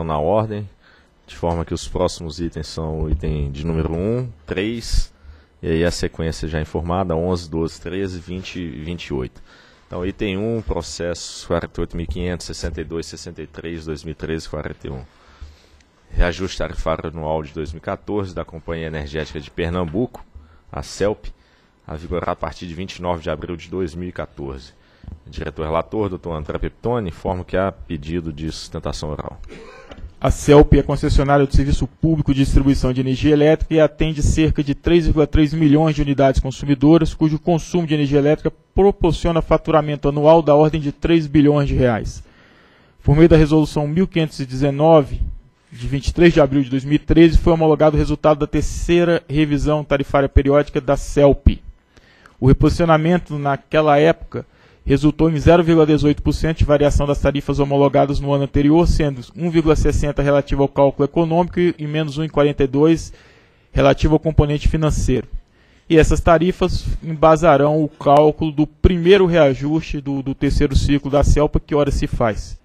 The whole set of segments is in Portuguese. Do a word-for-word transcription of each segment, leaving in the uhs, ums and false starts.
alteração na ordem, de forma que os próximos itens são o item de número um, três, e aí a sequência já informada, onze, doze, treze, vinte e vinte e oito. Então, item um, processo quarenta e oito mil quinhentos e sessenta e dois, sessenta e três, dois mil e treze, quarenta e um. Reajuste tarifário anual de dois mil e quatorze da Companhia Energética de Pernambuco, a CELP, a vigorar a partir de vinte e nove de abril de dois mil e quatorze. O diretor relator, doutor André Pepitone, informa que há pedido de sustentação oral. A CELP é concessionária do Serviço Público de Distribuição de Energia Elétrica e atende cerca de três vírgula três milhões de unidades consumidoras, cujo consumo de energia elétrica proporciona faturamento anual da ordem de três bilhões de reais. Por meio da resolução mil quinhentos e dezenove, de vinte e três de abril de dois mil e treze, foi homologado o resultado da terceira revisão tarifária periódica da CELP. O reposicionamento naquela época resultou em zero vírgula dezoito por cento de variação das tarifas homologadas no ano anterior, sendo um vírgula sessenta por cento relativo ao cálculo econômico e menos um vírgula quarenta e dois por cento relativo ao componente financeiro. E essas tarifas embasarão o cálculo do primeiro reajuste do, do terceiro ciclo da CELP, que ora se faz.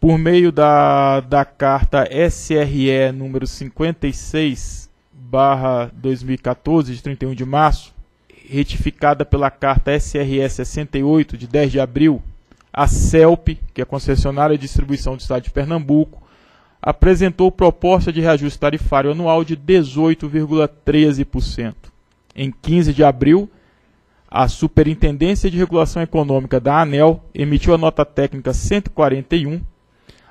Por meio da, da carta S R E número cinquenta e seis barra dois mil e quatorze, de trinta e um de março, retificada pela carta S R S sessenta e oito, de dez de abril, a CELP, que é a concessionária de distribuição do Estado de Pernambuco, apresentou proposta de reajuste tarifário anual de dezoito vírgula treze por cento. Em quinze de abril, a Superintendência de Regulação Econômica da ANEEL emitiu a nota técnica cento e quarenta e um,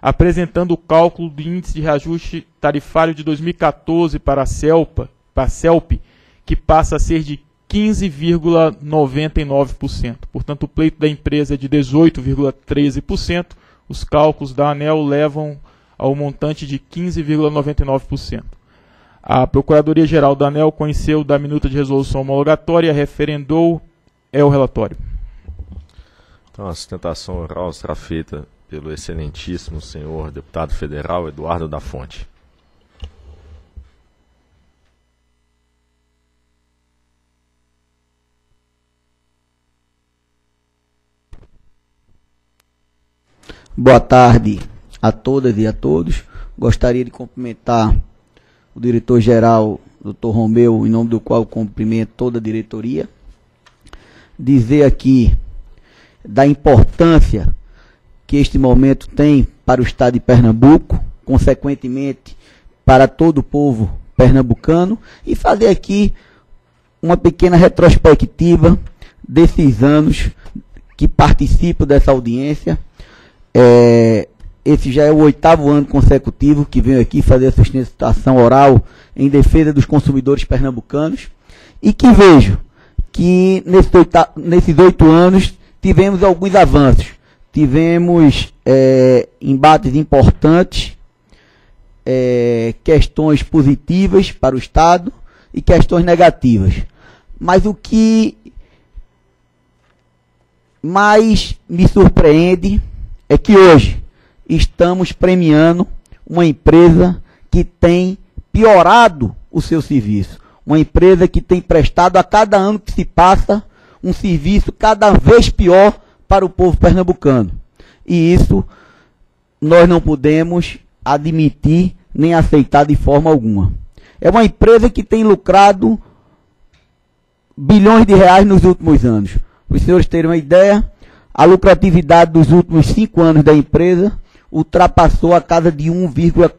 apresentando o cálculo do índice de reajuste tarifário de dois mil e quatorze para a CELP, para a CELP que passa a ser de quinze vírgula noventa e nove por cento. Portanto, o pleito da empresa é de dezoito vírgula treze por cento. Os cálculos da ANEEL levam ao montante de quinze vírgula noventa e nove por cento. A Procuradoria-Geral da ANEEL conheceu da minuta de resolução homologatória, referendou, é o relatório. Então, a sustentação oral será feita pelo excelentíssimo senhor deputado federal Eduardo da Fonte. Boa tarde a todas e a todos. Gostaria de cumprimentar o diretor-geral, doutor Romeu, em nome do qual cumprimento toda a diretoria. Dizer aqui da importância que este momento tem para o Estado de Pernambuco, consequentemente para todo o povo pernambucano, e fazer aqui uma pequena retrospectiva desses anos que participo dessa audiência. É, esse já é o oitavo ano consecutivo que venho aqui fazer a sustentação oral em defesa dos consumidores pernambucanos, e que vejo que nesse oita, nesses oito anos tivemos alguns avanços, tivemos é, embates importantes, é, questões positivas para o Estado e questões negativas, mas o que mais me surpreende é que hoje estamos premiando uma empresa que tem piorado o seu serviço, uma empresa que tem prestado a cada ano que se passa um serviço cada vez pior para o povo pernambucano. E isso nós não podemos admitir nem aceitar de forma alguma. É uma empresa que tem lucrado bilhões de reais nos últimos anos. Os senhores terem uma ideia, a lucratividade dos últimos cinco anos da empresa ultrapassou a casa de um vírgula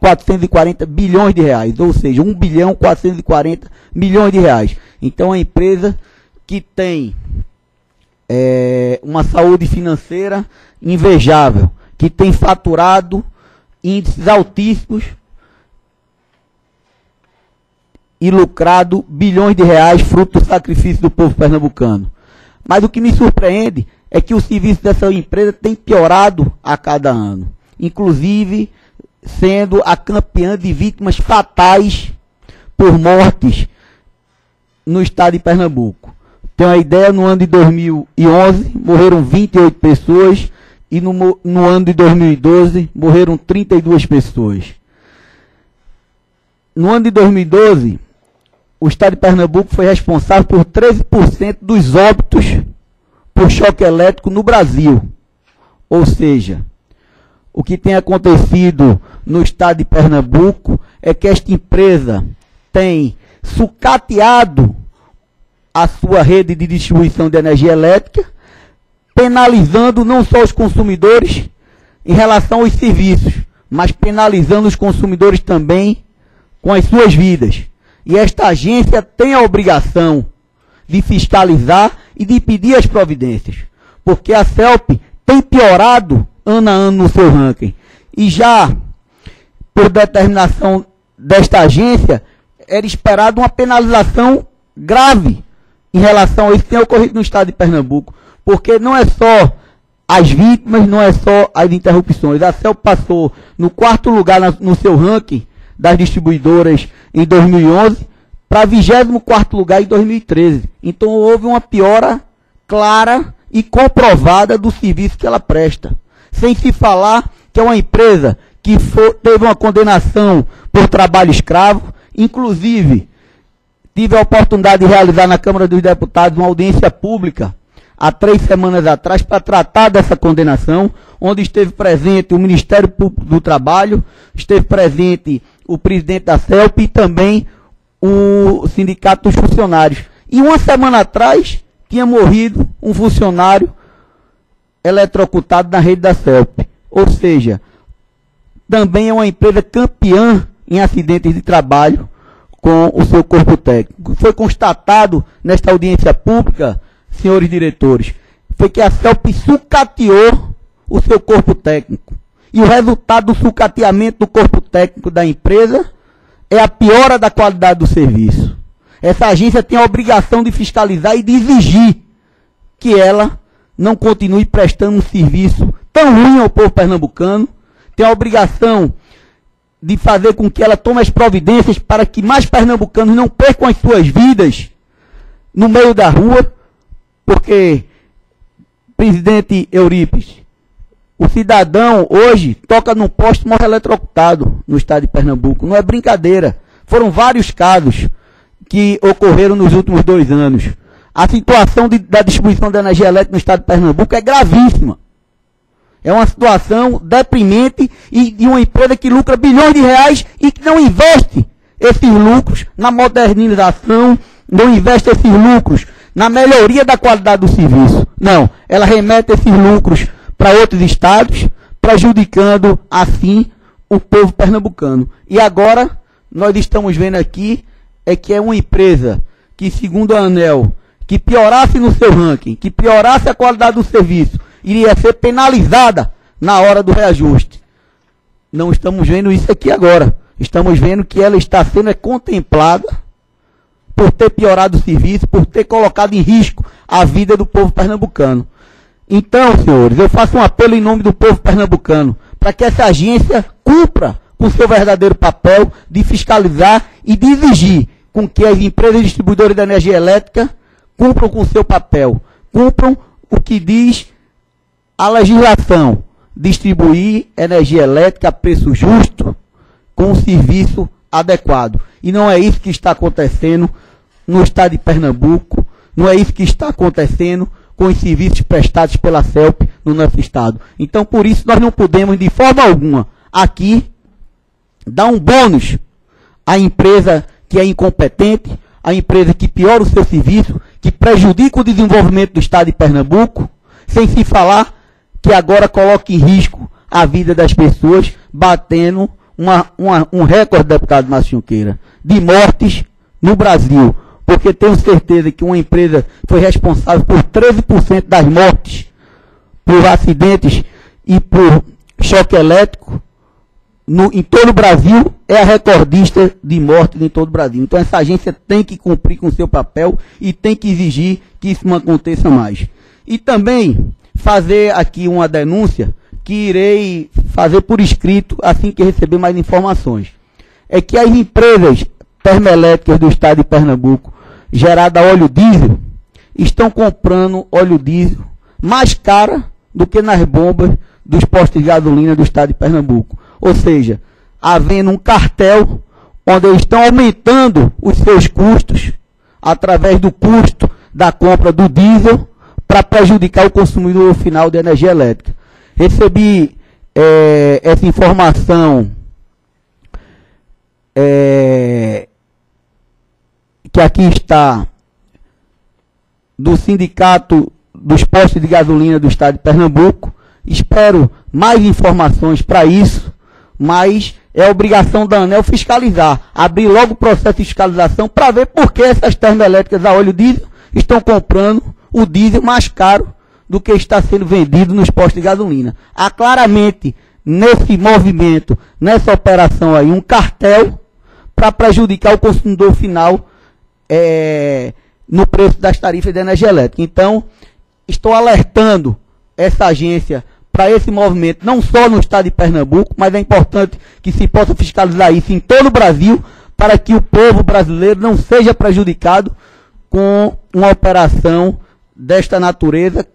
quatrocentos e quarenta bilhões de reais, ou seja, um bilhão quatrocentos e quarenta milhões de reais. Então, é uma empresa que tem é, uma saúde financeira invejável, que tem faturado índices altíssimos e lucrado bilhões de reais fruto do sacrifício do povo pernambucano. Mas o que me surpreende é que o serviço dessa empresa tem piorado a cada ano, inclusive sendo a campeã de vítimas fatais por mortes no estado de Pernambuco. Tem uma ideia, no ano de dois mil e onze morreram vinte e oito pessoas e no, no ano de dois mil e doze morreram trinta e duas pessoas. No ano de dois mil e doze... o Estado de Pernambuco foi responsável por treze por cento dos óbitos por choque elétrico no Brasil. Ou seja, o que tem acontecido no estado de Pernambuco é que esta empresa tem sucateado a sua rede de distribuição de energia elétrica, penalizando não só os consumidores em relação aos serviços, mas penalizando os consumidores também com as suas vidas. E esta agência tem a obrigação de fiscalizar e de pedir as providências, porque a CELP tem piorado ano a ano no seu ranking. E já por determinação desta agência, era esperado uma penalização grave em relação a isso que tem ocorrido no estado de Pernambuco, porque não é só as vítimas, não é só as interrupções. A CELP passou no quarto lugar no seu ranking das distribuidoras em dois mil e onze para vigésimo quarto lugar em dois mil e treze. Então houve uma piora clara e comprovada do serviço que ela presta. Sem se falar que é uma empresa que foi, teve uma condenação por trabalho escravo. Inclusive, tive a oportunidade de realizar na Câmara dos Deputados uma audiência pública há três semanas atrás, para tratar dessa condenação, onde esteve presente o Ministério Público do Trabalho, esteve presente o presidente da CELP e também o Sindicato dos Funcionários. E uma semana atrás, tinha morrido um funcionário eletrocutado na rede da CELP. Ou seja, também é uma empresa campeã em acidentes de trabalho com o seu corpo técnico. Foi constatado nesta audiência pública, senhores diretores, foi que a CELP sucateou o seu corpo técnico. E o resultado do sucateamento do corpo técnico da empresa é a piora da qualidade do serviço. Essa agência tem a obrigação de fiscalizar e de exigir que ela não continue prestando um serviço tão ruim ao povo pernambucano. Tem a obrigação de fazer com que ela tome as providências para que mais pernambucanos não percam as suas vidas no meio da rua, porque, presidente Eurípides, o cidadão hoje toca num poste e morre eletrocutado no estado de Pernambuco. Não é brincadeira. Foram vários casos que ocorreram nos últimos dois anos. A situação de, da distribuição da energia elétrica no estado de Pernambuco é gravíssima. É uma situação deprimente e de uma empresa que lucra bilhões de reais e que não investe esses lucros na modernização, não investe esses lucros na melhoria da qualidade do serviço. Não, ela remete esses lucros para outros estados, prejudicando, assim, o povo pernambucano. E agora, nós estamos vendo aqui, é que é uma empresa que, segundo a ANEEL, que piorasse no seu ranking, que piorasse a qualidade do serviço, iria ser penalizada na hora do reajuste. Não estamos vendo isso aqui agora. Estamos vendo que ela está sendo contemplada por ter piorado o serviço, por ter colocado em risco a vida do povo pernambucano. Então, senhores, eu faço um apelo em nome do povo pernambucano para que essa agência cumpra com seu verdadeiro papel de fiscalizar e de exigir com que as empresas distribuidoras de energia elétrica cumpram com seu papel, cumpram o que diz a legislação, distribuir energia elétrica a preço justo com serviço adequado. E não é isso que está acontecendo no estado de Pernambuco, não é isso que está acontecendo com os serviços prestados pela CELP no nosso estado. Então, por isso, nós não podemos, de forma alguma, aqui, dar um bônus à empresa que é incompetente, à empresa que piora o seu serviço, que prejudica o desenvolvimento do estado de Pernambuco, sem se falar que agora coloca em risco a vida das pessoas, batendo uma, uma, um recorde, deputado Márcio Junqueira, de mortes no Brasil. Porque tenho certeza que uma empresa foi responsável por treze por cento das mortes por acidentes e por choque elétrico no, em todo o Brasil, é a recordista de mortes em todo o Brasil. Então essa agência tem que cumprir com o seu papel e tem que exigir que isso não aconteça mais. E também fazer aqui uma denúncia que irei fazer por escrito assim que receber mais informações. É que as empresas termoelétricas do estado de Pernambuco gerada a óleo diesel, estão comprando óleo diesel mais cara do que nas bombas dos postos de gasolina do estado de Pernambuco. Ou seja, havendo um cartel onde eles estão aumentando os seus custos através do custo da compra do diesel para prejudicar o consumidor final de energia elétrica. Recebi é, essa informação é, que aqui está do Sindicato dos Postos de Gasolina do Estado de Pernambuco. Espero mais informações para isso, mas é obrigação da ANEEL fiscalizar, abrir logo o processo de fiscalização para ver por que essas termoelétricas a óleo diesel estão comprando o diesel mais caro do que está sendo vendido nos postos de gasolina. Há claramente, nesse movimento, nessa operação aí, um cartel para prejudicar o consumidor final é, no preço das tarifas de energia elétrica. Então, estou alertando essa agência para esse movimento, não só no estado de Pernambuco, mas é importante que se possa fiscalizar isso em todo o Brasil, para que o povo brasileiro não seja prejudicado com uma operação desta natureza,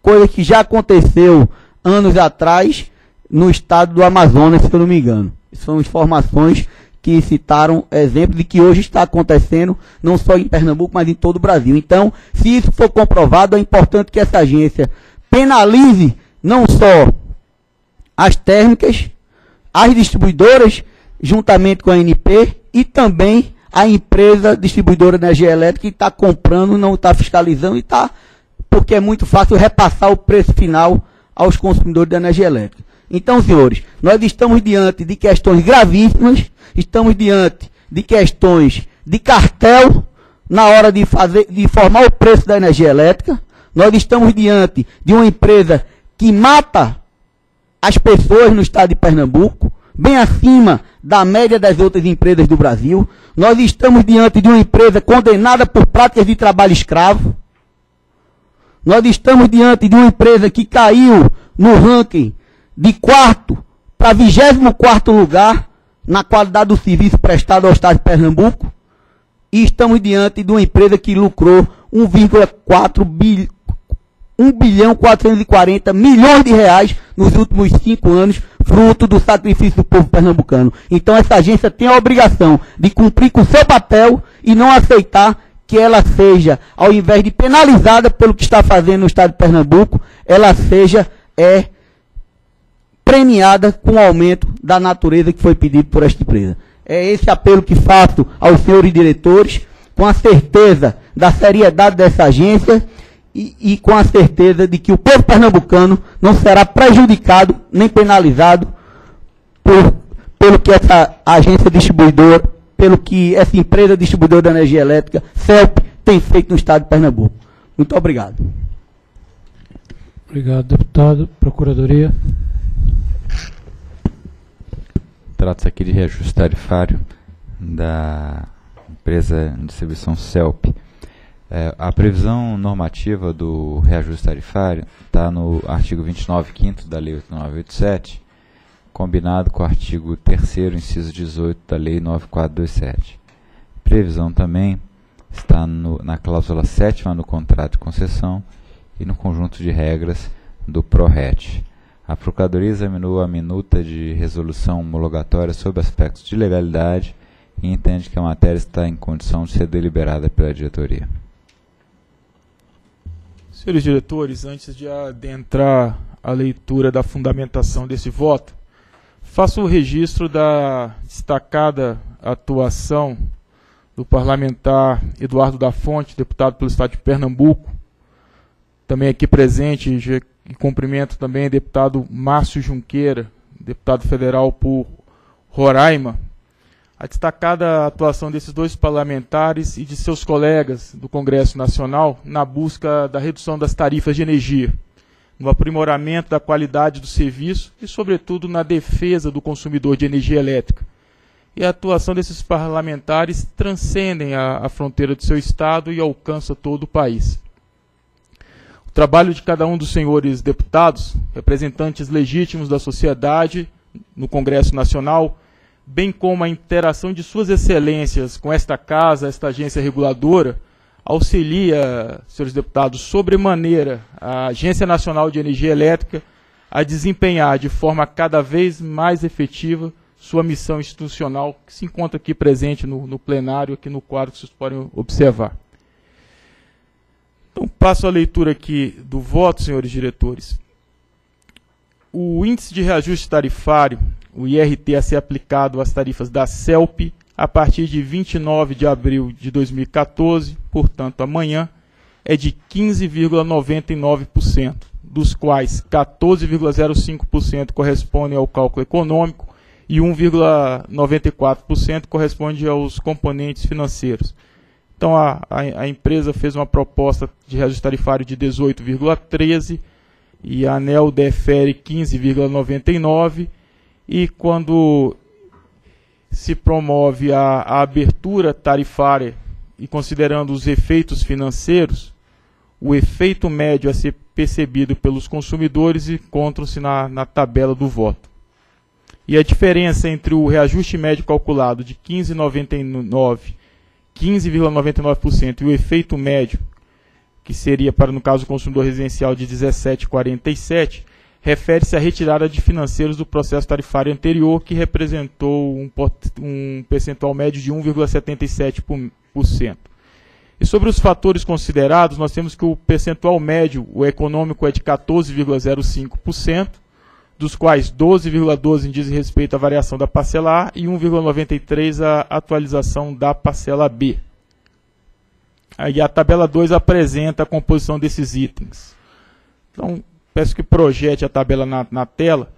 coisa que já aconteceu anos atrás no estado do Amazonas, se eu não me engano. São informações que citaram exemplos de que hoje está acontecendo, não só em Pernambuco, mas em todo o Brasil. Então, se isso for comprovado, é importante que essa agência penalize não só as térmicas, as distribuidoras, juntamente com a ANP, e também a empresa distribuidora de energia elétrica que está comprando, não está fiscalizando e está... porque é muito fácil repassar o preço final aos consumidores de energia elétrica. Então, senhores, nós estamos diante de questões gravíssimas, estamos diante de questões de cartel na hora de fazer, de formar o preço da energia elétrica, nós estamos diante de uma empresa que mata as pessoas no estado de Pernambuco, bem acima da média das outras empresas do Brasil, nós estamos diante de uma empresa condenada por práticas de trabalho escravo, nós estamos diante de uma empresa que caiu no ranking de quarto para vigésimo quarto lugar na qualidade do serviço prestado ao estado de Pernambuco. E estamos diante de uma empresa que lucrou um bilhão quatrocentos e quarenta milhões de reais nos últimos cinco anos, fruto do sacrifício do povo pernambucano. Então essa agência tem a obrigação de cumprir com o seu papel e não aceitar que ela seja, ao invés de penalizada pelo que está fazendo no estado de Pernambuco, ela seja é, premiada com o aumento da natureza que foi pedido por esta empresa. É esse apelo que faço aos senhores diretores, com a certeza da seriedade dessa agência e, e com a certeza de que o povo pernambucano não será prejudicado nem penalizado por, pelo que essa agência distribuidora, pelo que essa empresa distribuidora de energia elétrica, CELP, tem feito no estado de Pernambuco. Muito obrigado. Obrigado, deputado. Procuradoria. Trata-se aqui de reajuste tarifário da empresa de distribuição CELP. É, a previsão normativa do reajuste tarifário está no artigo vinte e nove, quinto da Lei oito mil novecentos e oitenta e sete, combinado com o artigo terceiro, inciso dezoito da Lei nove mil quatrocentos e vinte e sete. Previsão também está no, na cláusula sétima do contrato de concessão e no conjunto de regras do PRORET. A Procuradoria examinou a minuta de resolução homologatória sobre aspectos de legalidade e entende que a matéria está em condição de ser deliberada pela diretoria. Senhores diretores, antes de adentrar a leitura da fundamentação desse voto, faço o registro da destacada atuação do parlamentar Eduardo da Fonte, deputado pelo Estado de Pernambuco, também aqui presente, e cumprimento também o deputado Márcio Junqueira, deputado federal por Roraima. A destacada atuação desses dois parlamentares e de seus colegas do Congresso Nacional na busca da redução das tarifas de energia, no aprimoramento da qualidade do serviço e, sobretudo, na defesa do consumidor de energia elétrica. E a atuação desses parlamentares transcendem a, a fronteira do seu estado e alcança todo o país. O trabalho de cada um dos senhores deputados, representantes legítimos da sociedade no Congresso Nacional, bem como a interação de suas excelências com esta casa, esta agência reguladora, auxilia, senhores deputados, sobremaneira a Agência Nacional de Energia Elétrica a desempenhar de forma cada vez mais efetiva sua missão institucional, que se encontra aqui presente no, no plenário, aqui no quadro que vocês podem observar. Então, passo a leitura aqui do voto, senhores diretores. o índice de reajuste tarifário, o I R T, a ser aplicado às tarifas da CELP a partir de vinte e nove de abril de dois mil e quatorze, portanto amanhã, é de quinze vírgula noventa e nove por cento, dos quais quatorze vírgula zero cinco por cento correspondem ao cálculo econômico e um vírgula noventa e quatro por cento corresponde aos componentes financeiros. Então, a, a, a empresa fez uma proposta de reajuste tarifário de dezoito vírgula treze por cento e a ANEEL defere quinze vírgula noventa e nove por cento. E quando se promove a, a abertura tarifária e considerando os efeitos financeiros, o efeito médio a ser percebido pelos consumidores encontra-se na, na tabela do voto. E a diferença entre o reajuste médio calculado de quinze vírgula noventa e nove por cento e o efeito médio, que seria, para no caso do consumidor residencial, de dezessete vírgula quarenta e sete por cento, refere-se à retirada de financeiros do processo tarifário anterior, que representou um, um percentual médio de um vírgula setenta e sete por cento. E sobre os fatores considerados, nós temos que o percentual médio, o econômico, é de quatorze vírgula zero cinco por cento, dos quais doze vírgula doze por cento dizem respeito à variação da parcela A e um vírgula noventa e três por cento à atualização da parcela B. Aí a tabela dois apresenta a composição desses itens. Então, peço que projete a tabela na, na tela.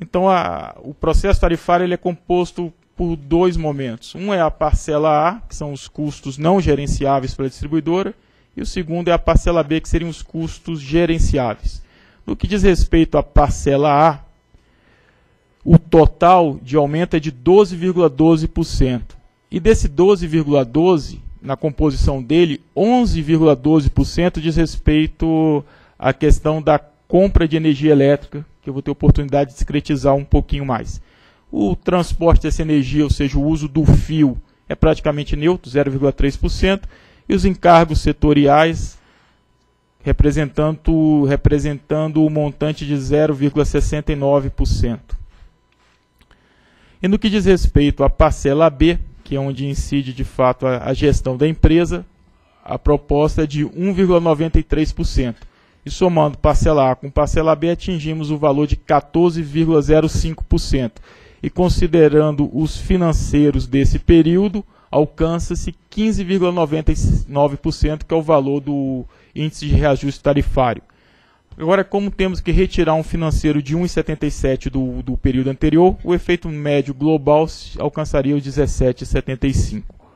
Então, a, o processo tarifário ele é composto por dois momentos. Um é a parcela A, que são os custos não gerenciáveis pela distribuidora, e o segundo é a parcela B, que seriam os custos gerenciáveis. No que diz respeito à parcela A, o total de aumento é de doze vírgula doze por cento. E desse doze vírgula doze por cento, na composição dele, onze vírgula doze por cento diz respeito a questão da compra de energia elétrica, que eu vou ter oportunidade de discretizar um pouquinho mais. O transporte dessa energia, ou seja, o uso do fio, é praticamente neutro, zero vírgula três por cento, e os encargos setoriais representando, representando o montante de zero vírgula sessenta e nove por cento. E no que diz respeito à parcela B, que é onde incide de fato a, a gestão da empresa, a proposta é de um vírgula noventa e três por cento. E somando parcela A com parcela B, atingimos o valor de quatorze vírgula zero cinco por cento. E considerando os financeiros desse período, alcança-se quinze vírgula noventa e nove por cento, que é o valor do índice de reajuste tarifário. Agora, como temos que retirar um financeiro de um vírgula setenta e sete por cento do, do período anterior, o efeito médio global alcançaria os dezessete vírgula setenta e cinco por cento.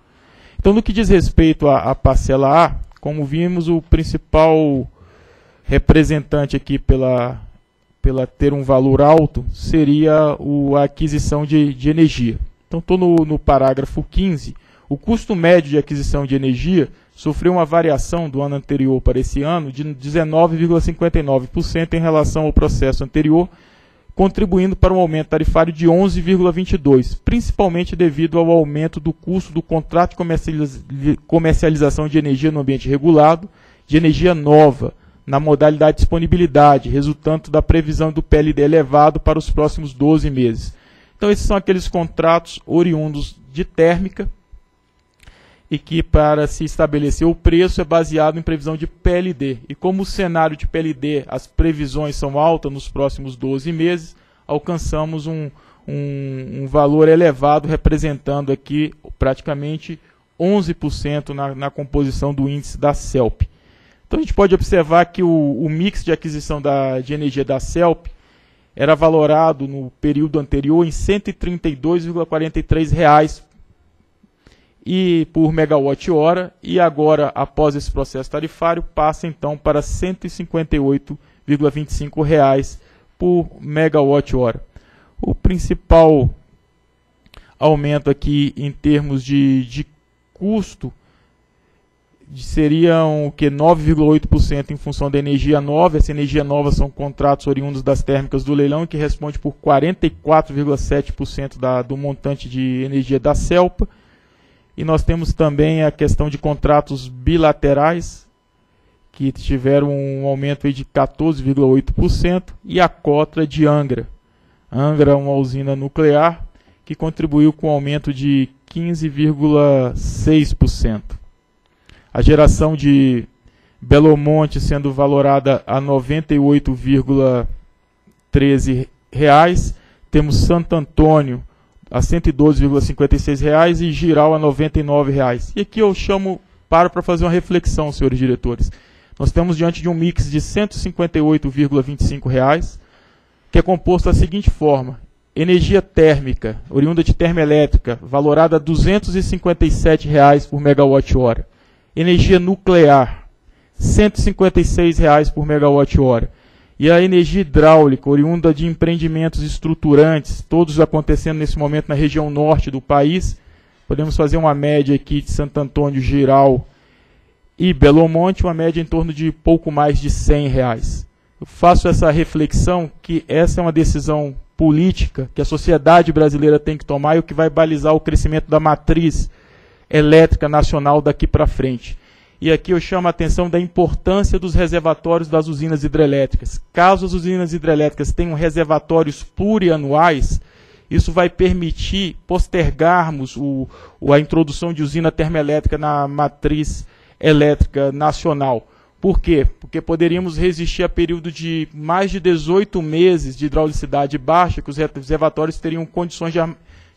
Então, no que diz respeito à, à parcela A, como vimos, o principal representante aqui pela, pela ter um valor alto seria o, a aquisição de, de energia. Então, estou no, no parágrafo quinze. O custo médio de aquisição de energia sofreu uma variação do ano anterior para esse ano de dezenove vírgula cinquenta e nove por cento em relação ao processo anterior, contribuindo para um aumento tarifário de onze vírgula vinte e dois por cento, principalmente devido ao aumento do custo do contrato de comercialização de energia no ambiente regulado, de energia nova, na modalidade de disponibilidade, resultante da previsão do P L D elevado para os próximos doze meses. Então, esses são aqueles contratos oriundos de térmica e que, para se estabelecer o preço, é baseado em previsão de P L D. E como o cenário de P L D, as previsões são altas nos próximos doze meses, alcançamos um, um, um valor elevado, representando aqui praticamente onze por cento na, na composição do índice da CELP. Então, a gente pode observar que o, o mix de aquisição da, de energia da CELP era valorado no período anterior em cento e trinta e dois vírgula quarenta e três reais e, por megawatt-hora, e agora, após esse processo tarifário, passa então para cento e cinquenta e oito vírgula vinte e cinco reais por megawatt-hora. O principal aumento aqui em termos de, de custo seriam o que nove vírgula oito por cento em função da energia nova. Essa energia nova são contratos oriundos das térmicas do leilão, que responde por quarenta e quatro vírgula sete por cento do montante de energia da CELPA. E nós temos também a questão de contratos bilaterais, que tiveram um aumento aí de quatorze vírgula oito por cento, e a cota de Angra. Angra é uma usina nuclear que contribuiu com um aumento de quinze vírgula seis por cento. A geração de Belo Monte sendo valorada a 98, cento e treze reais, temos Santo Antônio a cento e doze vírgula cinquenta e seis reais e Giral a noventa e nove reais. E aqui eu chamo para para fazer uma reflexão, senhores diretores. Nós temos diante de um mix de cento e cinquenta e oito vírgula vinte e cinco reais, que é composto da seguinte forma: energia térmica, oriunda de termoelétrica, valorada a duzentos e cinquenta e sete reais por megawatt-hora. Energia nuclear, cento e cinquenta e seis reais por megawatt-hora. E a energia hidráulica, oriunda de empreendimentos estruturantes, todos acontecendo nesse momento na região norte do país. Podemos fazer uma média aqui de Santo Antônio, Giral e Belo Monte, uma média em torno de pouco mais de cem reais. Eu faço essa reflexão que essa é uma decisão política que a sociedade brasileira tem que tomar e o que vai balizar o crescimento da matriz elétrica nacional daqui para frente. E aqui eu chamo a atenção da importância dos reservatórios das usinas hidrelétricas. Caso as usinas hidrelétricas tenham reservatórios plurianuais, isso vai permitir postergarmos o, a introdução de usina termoelétrica na matriz elétrica nacional. Por quê? Porque poderíamos resistir a período de mais de dezoito meses de hidraulicidade baixa, que os reservatórios teriam condições de,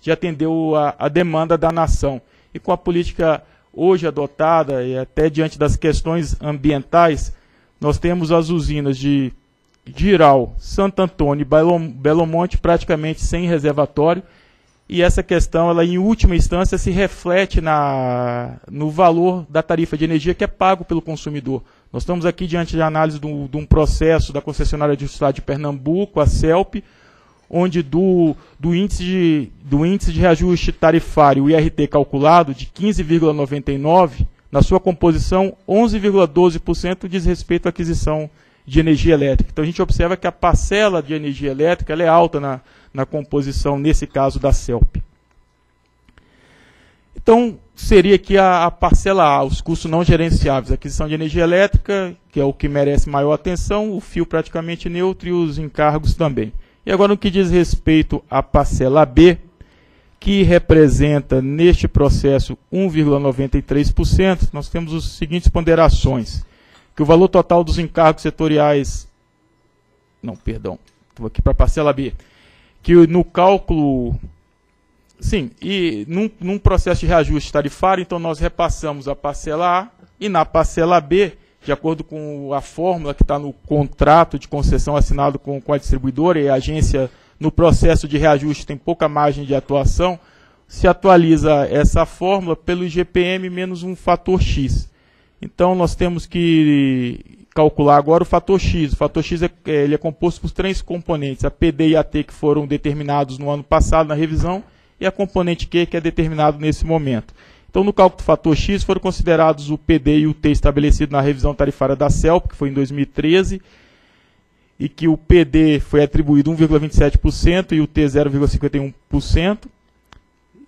de atender a, a demanda da nação. E com a política hoje adotada, e até diante das questões ambientais, nós temos as usinas de Giral, Santo Antônio e Belo, Belo Monte praticamente sem reservatório, e essa questão, ela em última instância, se reflete na, no valor da tarifa de energia que é pago pelo consumidor. Nós estamos aqui diante de análise de um, de um processo da concessionária de Estado de Pernambuco, a CELP, onde do, do, índice de, do índice de reajuste tarifário, o I R T calculado, de quinze vírgula noventa e nove, na sua composição, onze vírgula doze por cento diz respeito à aquisição de energia elétrica. Então a gente observa que a parcela de energia elétrica ela é alta na, na composição, nesse caso, da CELP. Então seria aqui a, a parcela A, os custos não gerenciáveis, aquisição de energia elétrica, que é o que merece maior atenção, o fio praticamente neutro e os encargos também. E agora no que diz respeito à parcela B, que representa neste processo um vírgula noventa e três por cento, nós temos as seguintes ponderações: que o valor total dos encargos setoriais, não, perdão, estou aqui para a parcela B, que no cálculo, sim, e num, num processo de reajuste tarifário, então nós repassamos a parcela A, e na parcela B, de acordo com a fórmula que está no contrato de concessão assinado com, com a distribuidora, e a agência no processo de reajuste tem pouca margem de atuação, se atualiza essa fórmula pelo I G P M menos um fator X. Então, nós temos que calcular agora o fator X. O fator X é, ele é composto por três componentes: a P D e a T, que foram determinados no ano passado na revisão, e a componente Q, que é determinado nesse momento. Então, no cálculo do fator X, foram considerados o P D e o T estabelecido na revisão tarifária da CELP, que foi em dois mil e treze, e que o P D foi atribuído um vírgula vinte e sete por cento e o T zero vírgula cinquenta e um por cento.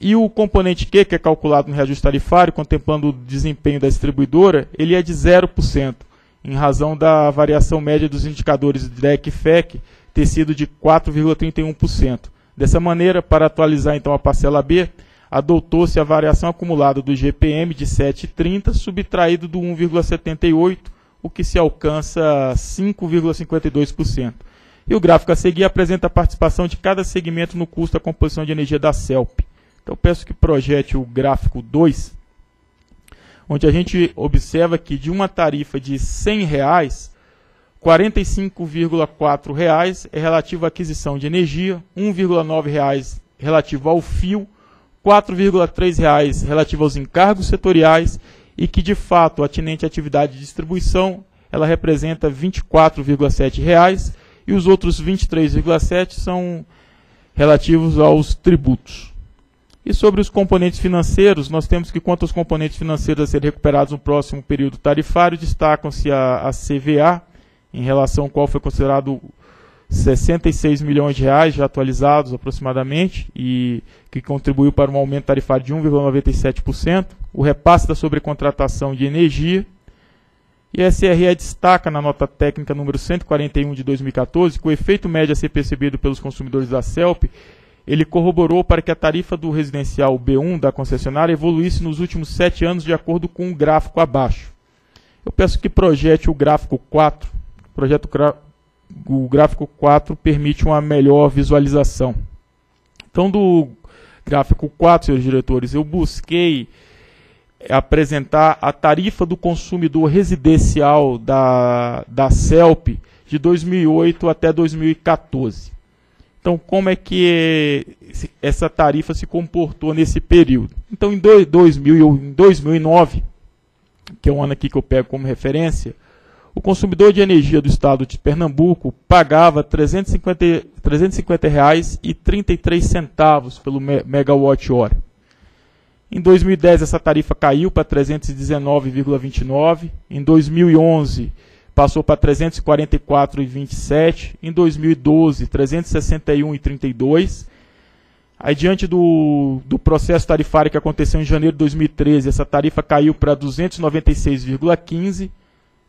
E o componente Q, que é calculado no reajuste tarifário, contemplando o desempenho da distribuidora, ele é de zero por cento, em razão da variação média dos indicadores D E C e F E C ter sido de quatro vírgula trinta e um por cento. Dessa maneira, para atualizar então a parcela B, adotou-se a variação acumulada do I G P M de sete vírgula trinta, subtraído do um vírgula setenta e oito, o que se alcança cinco vírgula cinquenta e dois por cento. E o gráfico a seguir apresenta a participação de cada segmento no custo da composição de energia da CELP. Então, peço que projete o gráfico dois, onde a gente observa que de uma tarifa de cem reais, quarenta e cinco vírgula quatro reais é relativo à aquisição de energia, um vírgula nove reais relativo ao fio, quatro vírgula três reais relativo aos encargos setoriais e que, de fato, atinente à atividade de distribuição, ela representa vinte e quatro vírgula sete reais e os outros vinte e três vírgula sete reais são relativos aos tributos. E sobre os componentes financeiros, nós temos que, quanto aos componentes financeiros a serem recuperados no próximo período tarifário, destacam-se a, a C V A, em relação ao qual foi considerado sessenta e seis milhões de reais, já atualizados aproximadamente, e que contribuiu para um aumento tarifário de um vírgula noventa e sete por cento, o repasse da sobrecontratação de energia, e a S R E destaca na nota técnica número cento e quarenta e um de dois mil e quatorze, que o efeito médio a ser percebido pelos consumidores da CELP, ele corroborou para que a tarifa do residencial B um da concessionária evoluísse nos últimos sete anos de acordo com o gráfico abaixo. Eu peço que projete o gráfico quatro, projeto o gráfico quatro permite uma melhor visualização. Então, do gráfico quatro, senhores diretores, eu busquei apresentar a tarifa do consumidor residencial da, da CELP de dois mil e oito até dois mil e quatorze. Então, como é que essa tarifa se comportou nesse período? Então, em dois mil e nove, que é um ano aqui que eu pego como referência, o consumidor de energia do estado de Pernambuco pagava trezentos e cinquenta reais e trinta e três centavos pelo megawatt-hora. Em dois mil e dez, essa tarifa caiu para trezentos e dezenove reais e vinte e nove centavos. Em dois mil e onze, passou para trezentos e quarenta e quatro reais e vinte e sete centavos. Em dois mil e doze, trezentos e sessenta e um reais e trinta e dois centavos. Aí, diante do, do processo tarifário que aconteceu em janeiro de dois mil e treze, essa tarifa caiu para duzentos e noventa e seis reais e quinze centavos.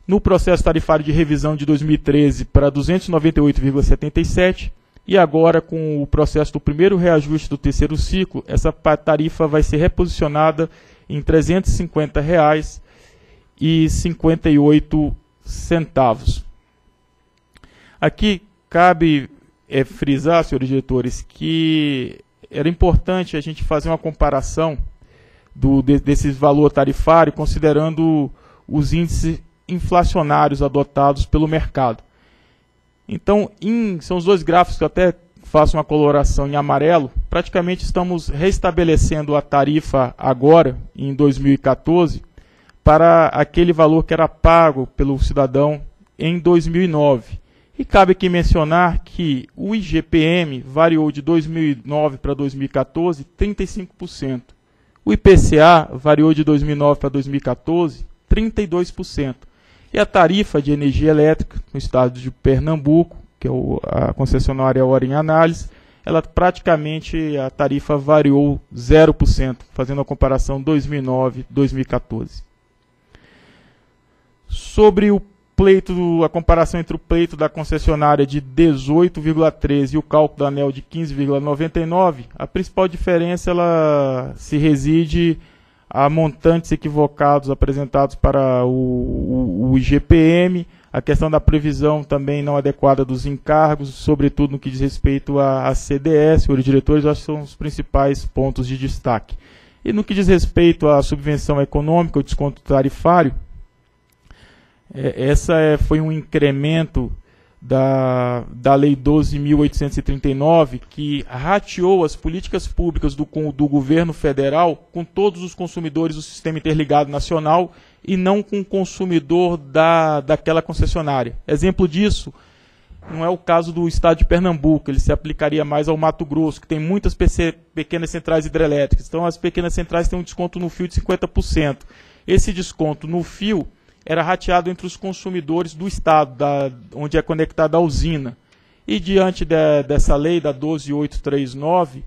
No processo tarifário de revisão de dois mil e treze para duzentos e noventa e oito reais e setenta e sete centavos. E agora, com o processo do primeiro reajuste do terceiro ciclo, essa tarifa vai ser reposicionada em trezentos e cinquenta reais e cinquenta e oito centavos. Aqui cabe é, frisar, senhores diretores, que era importante a gente fazer uma comparação do, de, desse valor tarifário, considerando os índices inflacionários adotados pelo mercado. Então, em, são os dois gráficos que eu até faço uma coloração em amarelo. Praticamente estamos restabelecendo a tarifa agora, em dois mil e quatorze, para aquele valor que era pago pelo cidadão em dois mil e nove. E cabe aqui mencionar que o I G P M variou de dois mil e nove para dois mil e quatorze trinta e cinco por cento. O I P C A variou de dois mil e nove para dois mil e quatorze trinta e dois por cento. E a tarifa de energia elétrica no estado de Pernambuco, que é o, a concessionária Hora em Análise, ela praticamente, a tarifa variou zero por cento, fazendo a comparação dois mil e nove a dois mil e quatorze. Sobre o pleito, a comparação entre o pleito da concessionária de dezoito vírgula treze e o cálculo do anel de quinze vírgula noventa e nove, a principal diferença ela se reside a montantes equivocados apresentados para o, o, o I G P M, a questão da previsão também não adequada dos encargos, sobretudo no que diz respeito à, à C D E, senhores diretores, acho que são os principais pontos de destaque. E no que diz respeito à subvenção econômica, o desconto tarifário, é, essa é, foi um incremento da, da Lei doze mil oitocentos e trinta e nove, que rateou as políticas públicas do, do governo federal com todos os consumidores do Sistema Interligado Nacional e não com o consumidor da, daquela concessionária. Exemplo disso, não é o caso do estado de Pernambuco, ele se aplicaria mais ao Mato Grosso, que tem muitas pequenas centrais hidrelétricas. Então, as pequenas centrais têm um desconto no fio de cinquenta por cento. Esse desconto no fio era rateado entre os consumidores do estado, da, onde é conectada a usina. E diante de, dessa lei, da doze mil oitocentos e trinta e nove,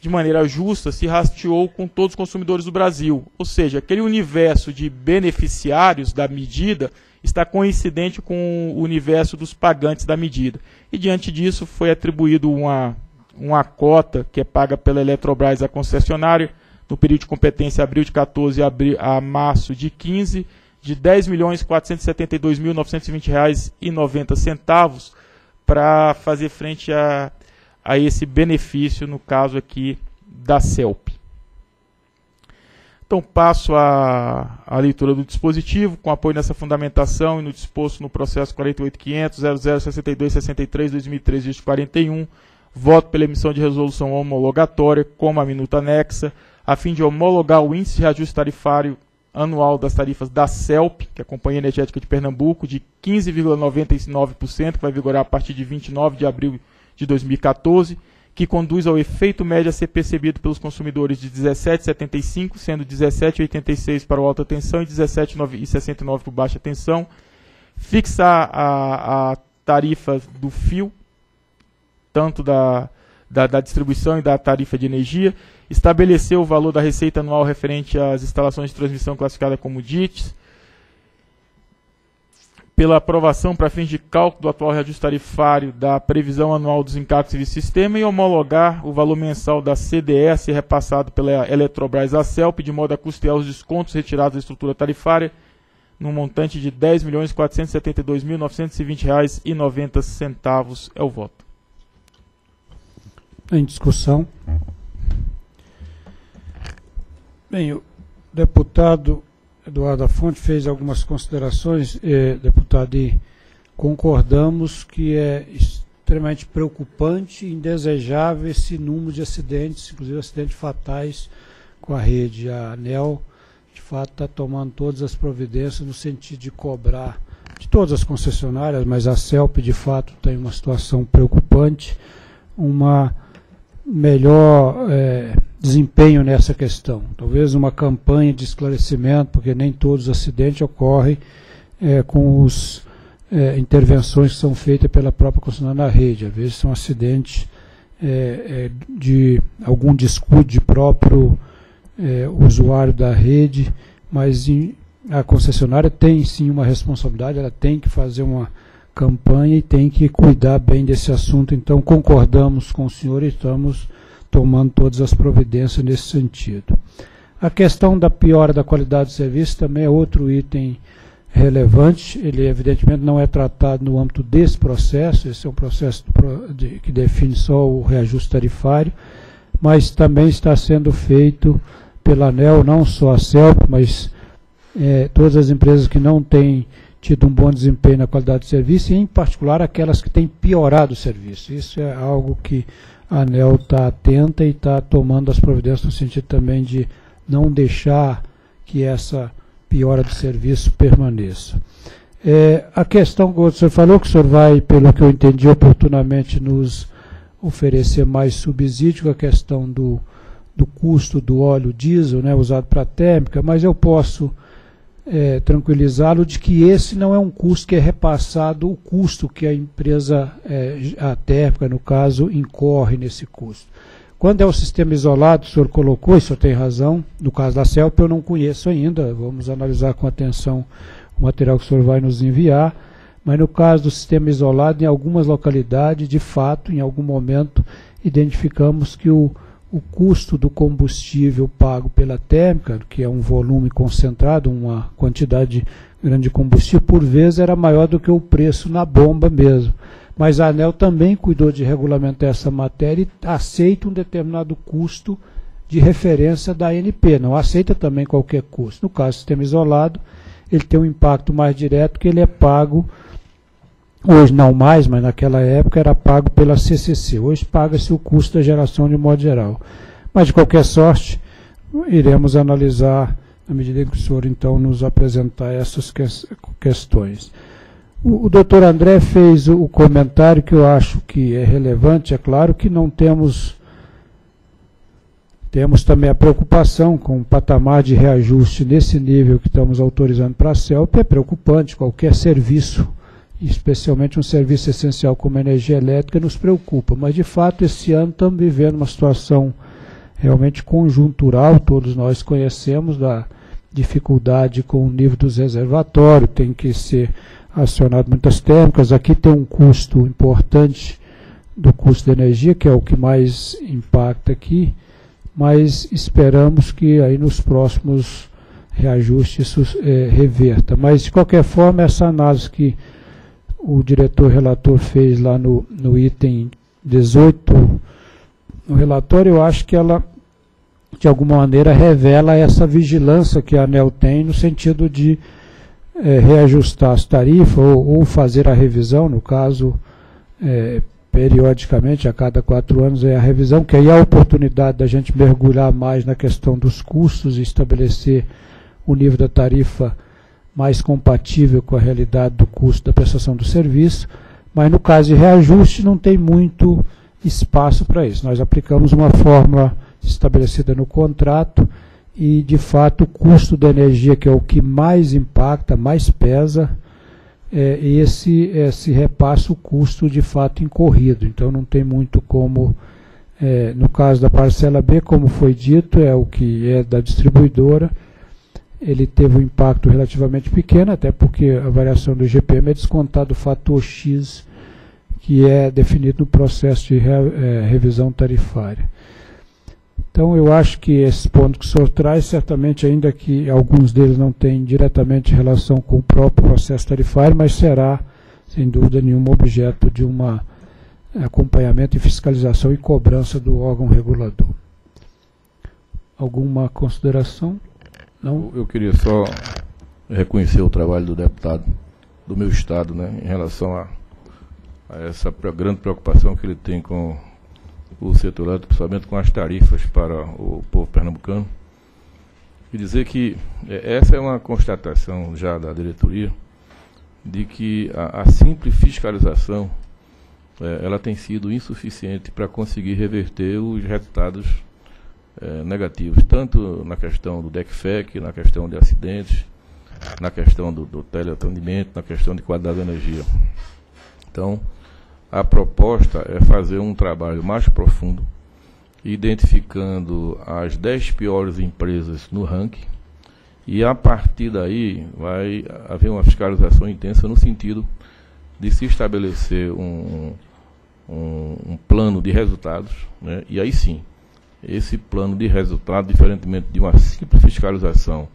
de maneira justa, se rateou com todos os consumidores do Brasil. Ou seja, aquele universo de beneficiários da medida está coincidente com o universo dos pagantes da medida. E diante disso, foi atribuído uma, uma cota que é paga pela Eletrobras à concessionária, no período de competência abril de quatorze a março de quinze, de dez milhões quatrocentos e setenta e dois mil novecentos e vinte reais e noventa centavos para fazer frente a, a esse benefício, no caso aqui da CELP. Então passo a, a leitura do dispositivo, com apoio nessa fundamentação e no disposto no processo quarenta e oito mil quinhentos ponto zero zero seis dois seis três barra dois mil e treze, dígito quarenta e um, voto pela emissão de resolução homologatória, como a minuta anexa, a fim de homologar o índice de reajuste tarifário anual das tarifas da CELP, que é a Companhia Energética de Pernambuco, de quinze vírgula noventa e nove por cento, que vai vigorar a partir de vinte e nove de abril de dois mil e quatorze, que conduz ao efeito médio a ser percebido pelos consumidores de dezessete reais e setenta e cinco centavos, sendo dezessete reais e oitenta e seis centavos para o alta tensão e dezessete reais e sessenta e nove centavos para o baixa tensão, fixar a, a tarifa do fio, tanto da, da, da distribuição e da tarifa de energia, estabeleceu o valor da receita anual referente às instalações de transmissão classificada como D I T S, pela aprovação para fins de cálculo do atual reajuste tarifário da previsão anual dos encargos de sistema e homologar o valor mensal da C D S repassado pela Eletrobras à CELP, de modo a custear os descontos retirados da estrutura tarifária no montante de dez milhões quatrocentos e setenta e dois mil novecentos e vinte reais e noventa centavos. É o voto. Em discussão. Bem, o deputado Eduardo da Fonte fez algumas considerações, eh, deputado, e concordamos que é extremamente preocupante e indesejável esse número de acidentes, inclusive acidentes fatais com a rede. A ANEEL, de fato, está tomando todas as providências no sentido de cobrar de todas as concessionárias, mas a CELP, de fato, tem uma situação preocupante, uma melhor é, desempenho nessa questão. Talvez uma campanha de esclarecimento, porque nem todos os acidentes ocorrem é, com as é, intervenções que são feitas pela própria concessionária na rede. Às vezes são acidentes é, é, de algum descuido de próprio é, usuário da rede, mas em, a concessionária tem sim uma responsabilidade, ela tem que fazer uma campanha e tem que cuidar bem desse assunto. Então, concordamos com o senhor e estamos tomando todas as providências nesse sentido. A questão da piora da qualidade do serviço também é outro item relevante. Ele, evidentemente, não é tratado no âmbito desse processo, esse é um processo que define só o reajuste tarifário, mas também está sendo feito pela ANEEL, não só a CELP, mas é, todas as empresas que não têm tido um bom desempenho na qualidade do serviço, e em particular aquelas que têm piorado o serviço. Isso é algo que a ANEEL está atenta e está tomando as providências no sentido também de não deixar que essa piora do serviço permaneça. É, a questão que o senhor falou, que o senhor vai, pelo que eu entendi oportunamente, nos oferecer mais subsídio, a questão do, do custo do óleo diesel, né, usado para a térmica, mas eu posso É, tranquilizá-lo de que esse não é um custo que é repassado, o custo que a empresa, é, a térmica, no caso, incorre nesse custo. Quando é o sistema isolado, o senhor colocou, e o senhor tem razão, no caso da CELP eu não conheço ainda, vamos analisar com atenção o material que o senhor vai nos enviar, mas no caso do sistema isolado, em algumas localidades, de fato, em algum momento, identificamos que o O custo do combustível pago pela térmica, que é um volume concentrado, uma quantidade grande de combustível, por vezes era maior do que o preço na bomba mesmo. Mas a ANEEL também cuidou de regulamentar essa matéria e aceita um determinado custo de referência da A N P, não aceita também qualquer custo. No caso do sistema isolado, ele tem um impacto mais direto, que ele é pago, hoje não mais, mas naquela época era pago pela C C C. Hoje paga-se o custo da geração de modo geral. Mas, de qualquer sorte, iremos analisar, na medida que o senhor, então, nos apresentar essas questões. O, o doutor André fez o comentário que eu acho que é relevante. É claro que não temos... Temos também a preocupação com o patamar de reajuste nesse nível que estamos autorizando para a CELP. É preocupante, qualquer serviço, especialmente um serviço essencial como a energia elétrica, nos preocupa. Mas, de fato, esse ano estamos vivendo uma situação realmente conjuntural, todos nós conhecemos, da dificuldade com o nível dos reservatórios, tem que ser acionado muitas térmicas. Aqui tem um custo importante do custo da energia, que é o que mais impacta aqui, mas esperamos que aí nos próximos reajustes isso é, reverta. Mas, de qualquer forma, essa análise que o diretor relator fez lá no, no item dezoito, no relatório, eu acho que ela, de alguma maneira, revela essa vigilância que a ANEEL tem no sentido de é, reajustar as tarifas ou, ou fazer a revisão, no caso, é, periodicamente, a cada quatro anos é a revisão, que aí é a oportunidade da gente mergulhar mais na questão dos custos e estabelecer o nível da tarifa mais compatível com a realidade do custo da prestação do serviço, mas no caso de reajuste não tem muito espaço para isso. Nós aplicamos uma fórmula estabelecida no contrato e, de fato, o custo da energia, que é o que mais impacta, mais pesa, é, esse, esse repassa o custo, de fato, incorrido. Então, não tem muito como, é, no caso da parcela B, como foi dito, é o que é da distribuidora, ele teve um impacto relativamente pequeno, até porque a variação do I G P M é descontada do fator X, que é definido no processo de re, é, revisão tarifária. Então, eu acho que esse ponto que o senhor traz, certamente, ainda que alguns deles não tenham diretamente relação com o próprio processo tarifário, mas será, sem dúvida nenhuma, objeto de um acompanhamento e fiscalização e cobrança do órgão regulador. Alguma consideração? Não? Eu queria só reconhecer o trabalho do deputado do meu estado, né, em relação a, a essa grande preocupação que ele tem com o setor elétrico, principalmente com as tarifas para o povo pernambucano. E dizer que essa é uma constatação já da diretoria, de que a, a simples fiscalização é, ela tem sido insuficiente para conseguir reverter os resultados é, negativos, tanto na questão do D E C F E C, na questão de acidentes, na questão do, do teleatendimento, na questão de qualidade da energia. Então, a proposta é fazer um trabalho mais profundo, identificando as dez piores empresas no ranking, e a partir daí vai haver uma fiscalização intensa no sentido de se estabelecer um, um, um plano de resultados, né? E aí sim, esse plano de resultado, diferentemente de uma simples fiscalização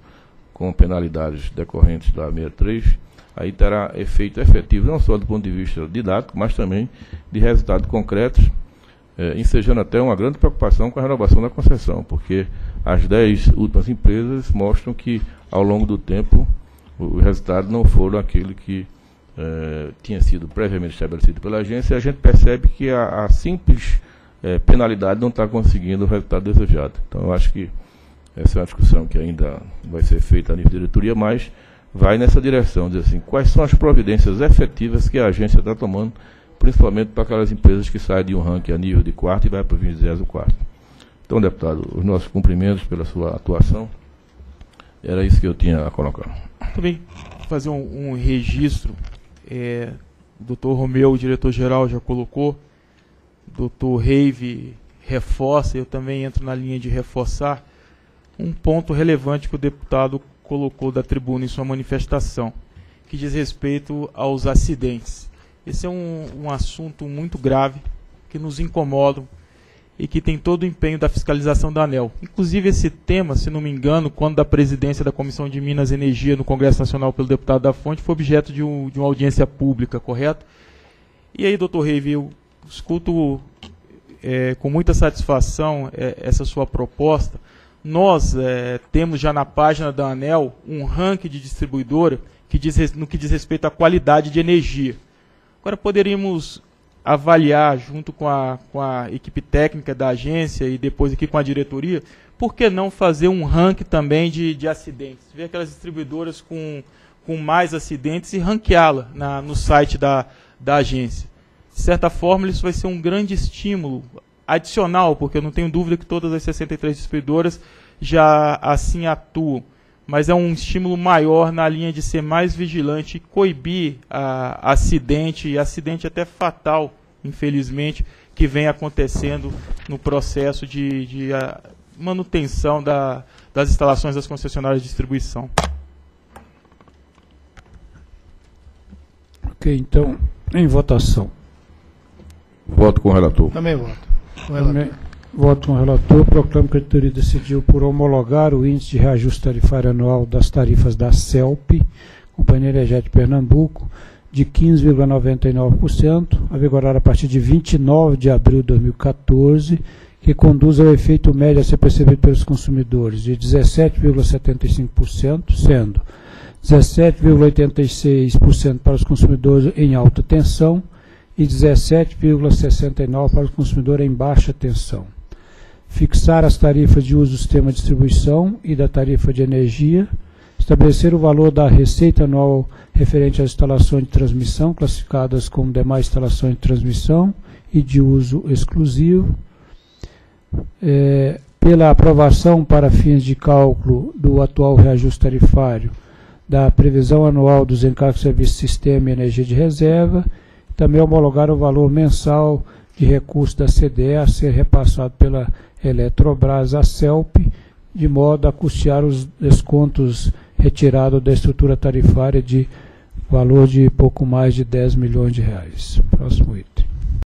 com penalidades decorrentes da sessenta e três, aí terá efeito efetivo, não só do ponto de vista didático, mas também de resultados concretos, eh, ensejando até uma grande preocupação com a renovação da concessão, porque as dez últimas empresas mostram que, ao longo do tempo, os resultados não foram aquele que eh, tinha sido previamente estabelecido pela agência, e a gente percebe que a, a simples eh, penalidade não está conseguindo o resultado desejado. Então, eu acho que essa é uma discussão que ainda vai ser feita a nível de diretoria, mas vai nessa direção, dizer assim, quais são as providências efetivas que a agência está tomando, principalmente para aquelas empresas que saem de um ranking a nível de quarto e vai para o vigésimo quarto. Então, deputado, os nossos cumprimentos pela sua atuação. Era isso que eu tinha a colocar. Também fazer um, um registro. É, o doutor Romeu, o diretor-geral, já colocou. O doutor Reive reforça, eu também entro na linha de reforçar. Um ponto relevante que o deputado colocou da tribuna em sua manifestação, que diz respeito aos acidentes. Esse é um, um assunto muito grave, que nos incomoda e que tem todo o empenho da fiscalização da ANEEL. Inclusive esse tema, se não me engano, quando da presidência da Comissão de Minas e Energia no Congresso Nacional pelo deputado da Fonte, foi objeto de, um, de uma audiência pública, correto? E aí, doutor Reive, eu escuto é, com muita satisfação é, essa sua proposta. Nós é, temos já na página da ANEEL um ranking de distribuidora que diz, no que diz respeito à qualidade de energia. Agora poderíamos avaliar, junto com a, com a equipe técnica da agência e depois aqui com a diretoria, por que não fazer um ranking também de, de acidentes? Ver aquelas distribuidoras com, com mais acidentes e ranqueá-la na, no site da, da agência. De certa forma, isso vai ser um grande estímulo adicional, porque eu não tenho dúvida que todas as sessenta e três distribuidoras já assim atuam, mas é um estímulo maior na linha de ser mais vigilante e coibir a, acidente, e acidente até fatal, infelizmente, que vem acontecendo no processo de, de a manutenção da, das instalações das concessionárias de distribuição. Ok, então, em votação. Voto com o relator. Também voto. Também voto com o relator. Proclamo que a diretoria decidiu por homologar o índice de reajuste tarifário anual das tarifas da CELP, Companhia Energética de Pernambuco, de quinze vírgula noventa e nove por cento, a vigorar a partir de vinte e nove de abril de dois mil e quatorze, que conduz ao efeito médio a ser percebido pelos consumidores de dezessete vírgula setenta e cinco por cento, sendo dezessete vírgula oitenta e seis por cento para os consumidores em alta tensão, e dezessete vírgula sessenta e nove por cento para o consumidor em baixa tensão. Fixar as tarifas de uso do sistema de distribuição e da tarifa de energia. Estabelecer o valor da receita anual referente às instalações de transmissão, classificadas como demais instalações de transmissão e de uso exclusivo. É, pela aprovação para fins de cálculo do atual reajuste tarifário da previsão anual dos encargos de serviço, sistema e energia de reserva. Também homologar o valor mensal de recursos da C D E a ser repassado pela Eletrobras à CELP, de modo a custear os descontos retirados da estrutura tarifária de valor de pouco mais de dez milhões de reais. Próximo item.